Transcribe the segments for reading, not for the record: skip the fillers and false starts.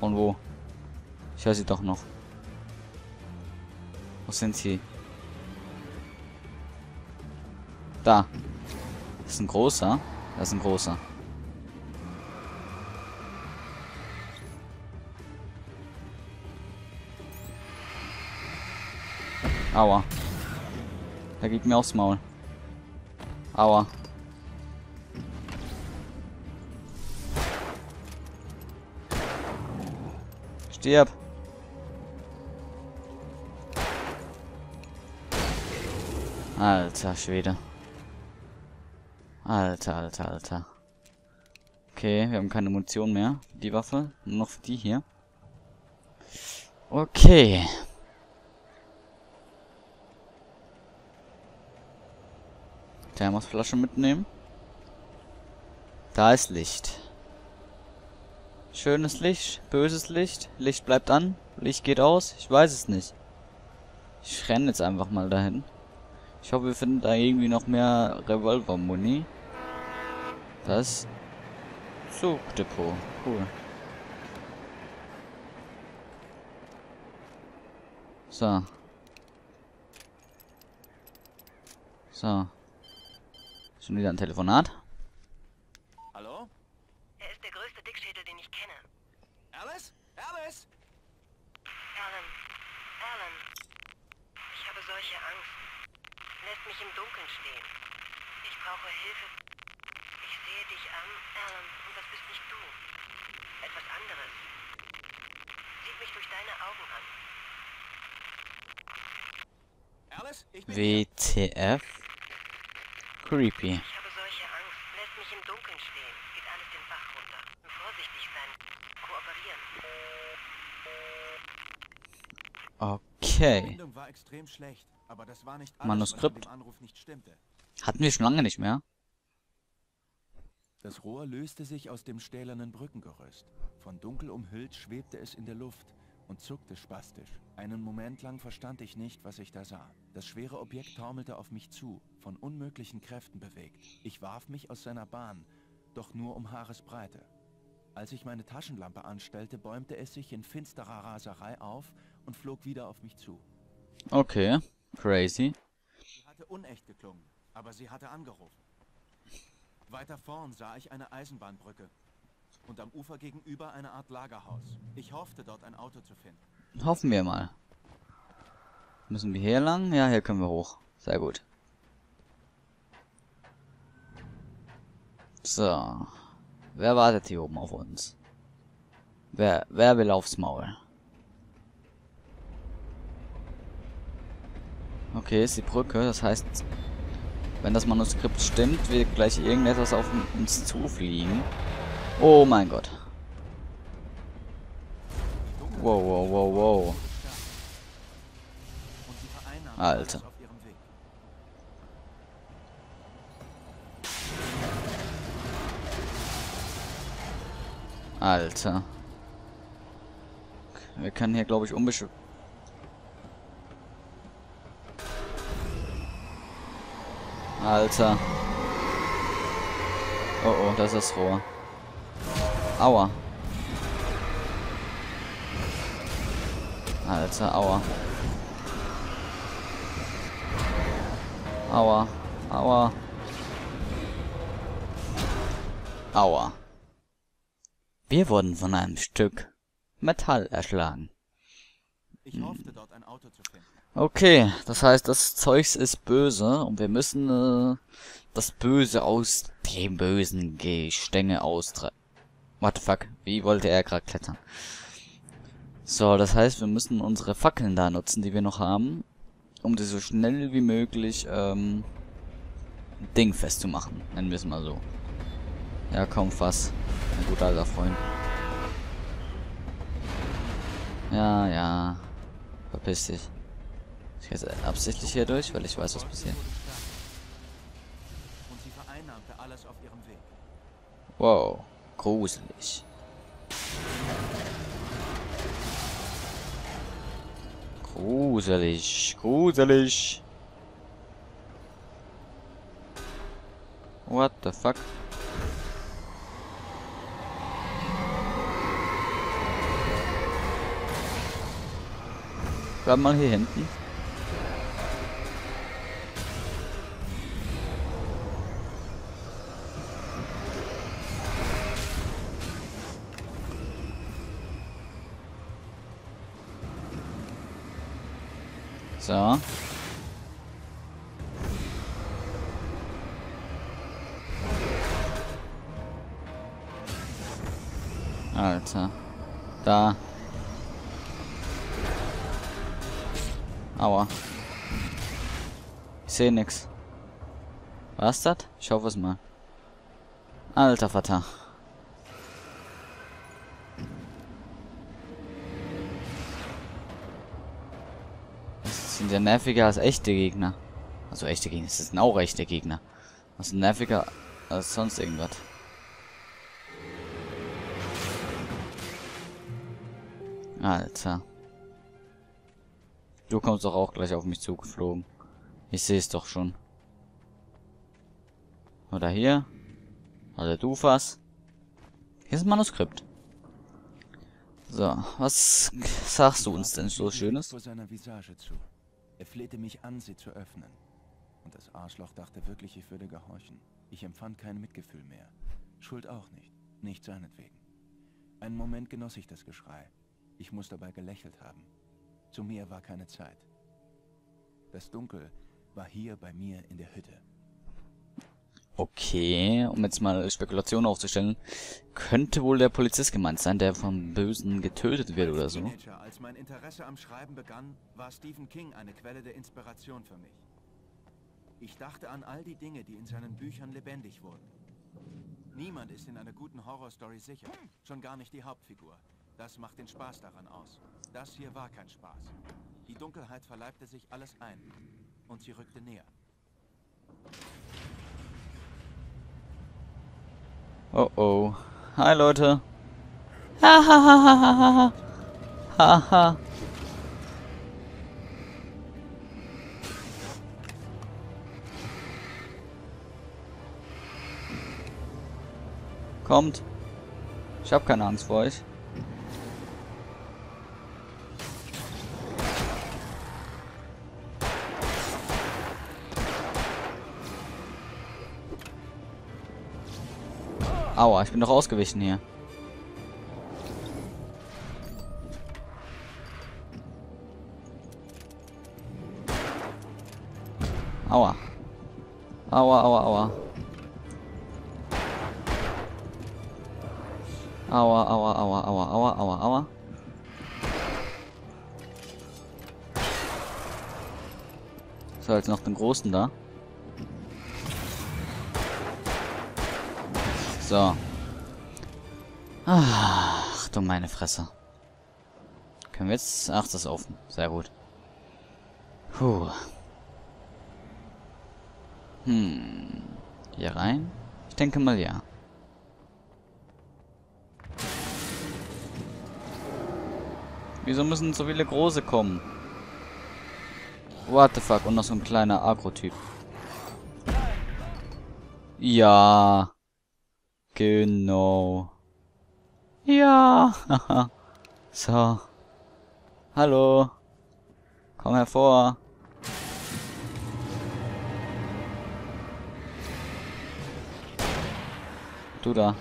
Und wo? Ich höre sie doch noch. Wo sind sie? Da. Das ist ein großer. Das ist ein großer. Aua. Der geht mir aufs Maul. Aua. Stirb. Alter Schwede. Alter, alter, alter. Okay, wir haben keine Munition mehr für die Waffe. Nur noch für die hier. Okay. Thermosflasche mitnehmen. Da ist Licht. Schönes Licht, böses Licht. Licht bleibt an, Licht geht aus. Ich weiß es nicht. Ich renne jetzt einfach mal dahin. Ich hoffe, wir finden da irgendwie noch mehr Revolver-Muni. Das Zugdepot. Cool. So. So. Schon wieder ein Telefonat. Hallo? Er ist der größte Dickschädel, den ich kenne. Alice? Alice? Alan. Alan. Ich habe solche Angst. Lässt mich im Dunkeln stehen. Ich brauche Hilfe. Ich sehe dich an, Alan, und das bist nicht du. Etwas anderes. Sieh mich durch deine Augen an. Alice, ich bin WTF? Creepy. Ich habe solche Angst. Lässt mich im Dunkeln stehen. Geht alles den Bach runter. Vorsichtig sein. Kooperieren. Okay. Die Sendung war extrem schlecht, aber das war nicht alles, Manuskript. Was mit dem Anruf nicht stimmte. Hatten wir schon lange nicht mehr. Das Rohr löste sich aus dem stählernen Brückengerüst. Von Dunkel umhüllt schwebte es in der Luft und zuckte spastisch. Einen Moment lang verstand ich nicht, was ich da sah. Das schwere Objekt taumelte auf mich zu, von unmöglichen Kräften bewegt. Ich warf mich aus seiner Bahn, doch nur um Haaresbreite. Als ich meine Taschenlampe anstellte, bäumte es sich in finsterer Raserei auf und flog wieder auf mich zu. Okay, crazy. Sie hatte unecht geklungen, aber sie hatte angerufen. Weiter vorn sah ich eine Eisenbahnbrücke. Und am Ufer gegenüber eine Art Lagerhaus. Ich hoffte, dort ein Auto zu finden. Hoffen wir mal. Müssen wir hier lang? Ja, hier können wir hoch. Sehr gut. So. Wer wartet hier oben auf uns? Wer will aufs Maul? Okay, ist die Brücke. Das heißt, wenn das Manuskript stimmt, wird gleich irgendetwas auf uns zufliegen. Oh mein Gott. Wow, wow, wow, wow. Alter. Alter. Wir können hier, glaube ich, unbeschwert. Alter. Oh, oh, das ist das Rohr. Aua. Alter, aua. Aua. Aua. Aua. Wir wurden von einem Stück Metall erschlagen. Ich hoffte, dort ein Auto zu finden. Okay, das heißt, das Zeugs ist böse und wir müssen das Böse aus dem bösen Gestänge austreiben. What the fuck? Wie wollte er gerade klettern? So, das heißt, wir müssen unsere Fackeln da nutzen, die wir noch haben, um die so schnell wie möglich, Ding festzumachen. Nennen wir es mal so. Ja, kaum was. Ein guter alter Freund. Ja, ja. Verpiss dich. Ich gehe jetzt absichtlich hier durch, weil ich weiß, was passiert. Und sie vereinnahmte alles auf ihrem Weg. Wow. Gruselig. Gruselig. Gruselig. What the fuck? Gerade mal hier hinten. So. Alter. Da. Aua. Ich sehe nix. Was das? Ich hoffe es mal. Alter Vater. Das sind ja nerviger als echte Gegner. Also echte Gegner, das sind auch echte Gegner. Das sind nerviger als sonst irgendwas. Alter. Du kommst doch auch gleich auf mich zugeflogen. Ich sehe es doch schon. Oder hier. Oder du fast. Hier ist ein Manuskript. So, was sagst du uns denn so Schönes? Vor seiner Visage zu. Er flehte mich an, sie zu öffnen. Und das Arschloch dachte wirklich, ich würde gehorchen. Ich empfand kein Mitgefühl mehr. Schuld auch nicht. Nicht seinetwegen. Einen Moment genoss ich das Geschrei. Ich muss dabei gelächelt haben. Zu mir war keine Zeit. Das Dunkel war hier bei mir in der Hütte. Okay, um jetzt mal Spekulationen aufzustellen, könnte wohl der Polizist gemeint sein, der vom Bösen getötet wird oder so. Als mein Interesse am Schreiben begann, war Stephen King eine Quelle der Inspiration für mich. Ich dachte an all die Dinge, die in seinen Büchern lebendig wurden. Niemand ist in einer guten Horrorstory sicher, schon gar nicht die Hauptfigur. Das macht den Spaß daran aus. Das hier war kein Spaß. Die Dunkelheit verleibte sich alles ein. Und sie rückte näher. Oh oh. Hi Leute. Hahaha. Haha. Kommt. Ich hab keine Angst vor euch. Aua, ich bin doch ausgewichen hier. Aua. Aua, aua, aua. Aua, aua, aua, aua, aua, aua, aua. So, jetzt noch den Großen da. So. Ach du meine Fresse. Können wir jetzt... Ach, das ist offen. Sehr gut. Puh. Hm. Hier rein? Ich denke mal, ja. Wieso müssen so viele Große kommen? What the fuck? Und noch so ein kleiner Agro-Typ. Ja... Genau. Ja. So. Hallo. Komm hervor. Du da.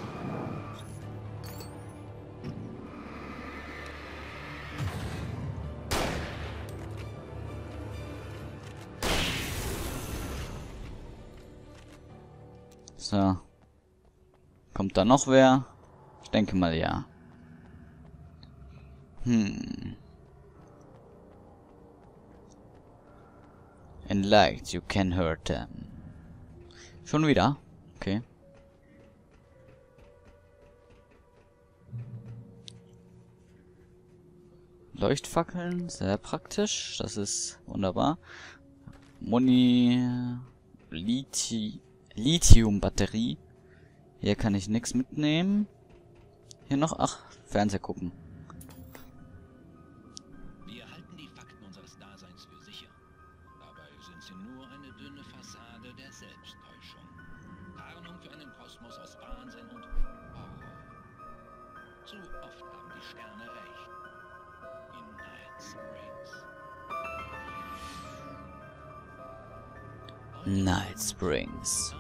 So. Kommt da noch wer? Ich denke mal ja. Hm. And light, you can hurt them. Schon wieder? Okay. Leuchtfackeln, sehr praktisch. Das ist wunderbar. Moni... Lithium-Batterie. Hier kann ich nichts mitnehmen. Hier noch, ach, Fernseher gucken. Wir halten die Fakten unseres Daseins für sicher. Dabei sind sie nur eine dünne Fassade der Selbsttäuschung. Tarnung für einen Kosmos aus Wahnsinn und Horror. Zu oft haben die Sterne recht. In Night Springs. Night Springs.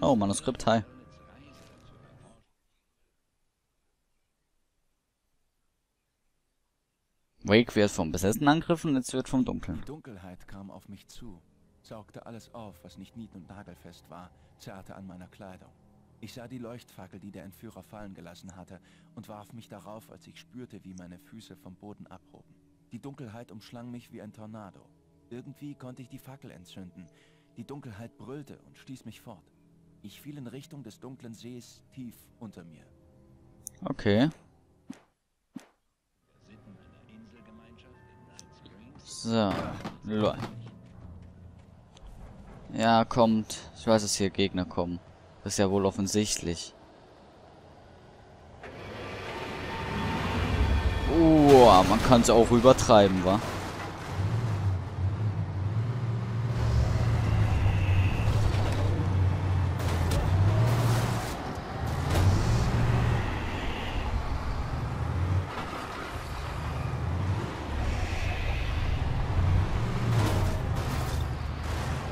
Oh, Manuskript, hi. Wake wird vom Besessenen angegriffen und jetzt wird vom Dunkeln. Die Dunkelheit kam auf mich zu, saugte alles auf, was nicht nied- und nagelfest war, zerrte an meiner Kleidung. Ich sah die Leuchtfackel, die der Entführer fallen gelassen hatte, und warf mich darauf, als ich spürte, wie meine Füße vom Boden abhoben. Die Dunkelheit umschlang mich wie ein Tornado. Irgendwie konnte ich die Fackel entzünden. Die Dunkelheit brüllte und stieß mich fort. Ich fiel in Richtung des dunklen Sees tief unter mir. Okay. So, lol. Ja, kommt. Ich weiß, dass hier Gegner kommen. Das ist ja wohl offensichtlich. Oh, man kann es auch übertreiben, wa?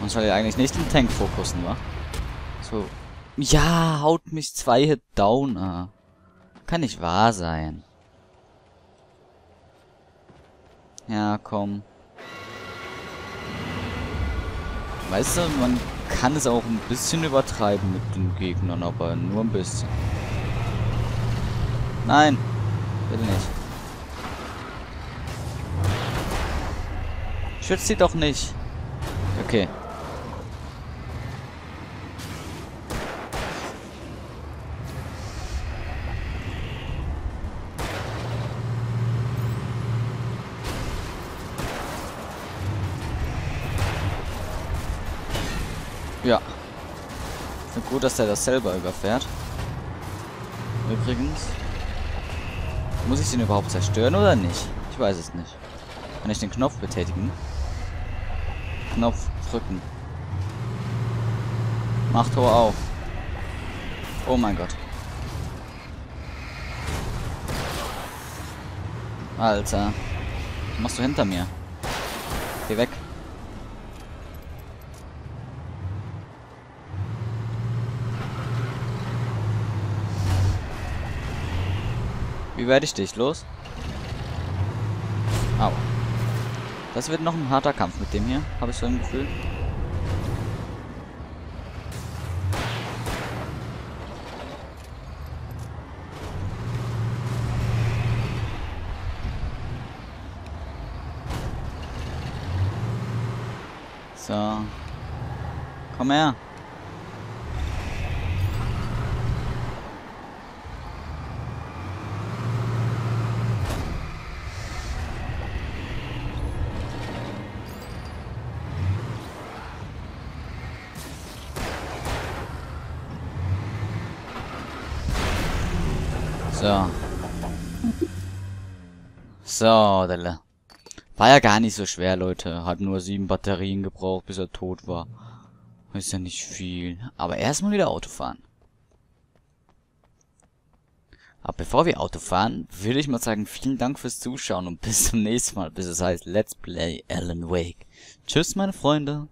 Man soll ja eigentlich nicht den Tank fokussen, wa? So. Ja, haut mich 2 Hit down. Ah. Kann nicht wahr sein. Ja, komm. Weißt du, man kann es auch ein bisschen übertreiben mit den Gegnern, aber nur ein bisschen. Nein, bitte nicht. Schützt sie doch nicht. Okay. Ja. Ich finde gut, dass der das selber überfährt. Übrigens. Muss ich den überhaupt zerstören oder nicht? Ich weiß es nicht. Kann ich den Knopf betätigen? Knopf drücken. Mach Tor auf. Oh mein Gott. Alter. Was machst du hinter mir? Geh weg. Wie werde ich dich los? Au. Das wird noch ein harter Kampf mit dem hier, habe ich so ein Gefühl. So. Komm her. So. So, Delle. War ja gar nicht so schwer, Leute. Hat nur 7 Batterien gebraucht, bis er tot war. Ist ja nicht viel. Aber erstmal wieder Auto fahren. Aber bevor wir Auto fahren, würde ich mal sagen, vielen Dank fürs Zuschauen und bis zum nächsten Mal, bis es heißt Let's Play Alan Wake. Tschüss, meine Freunde.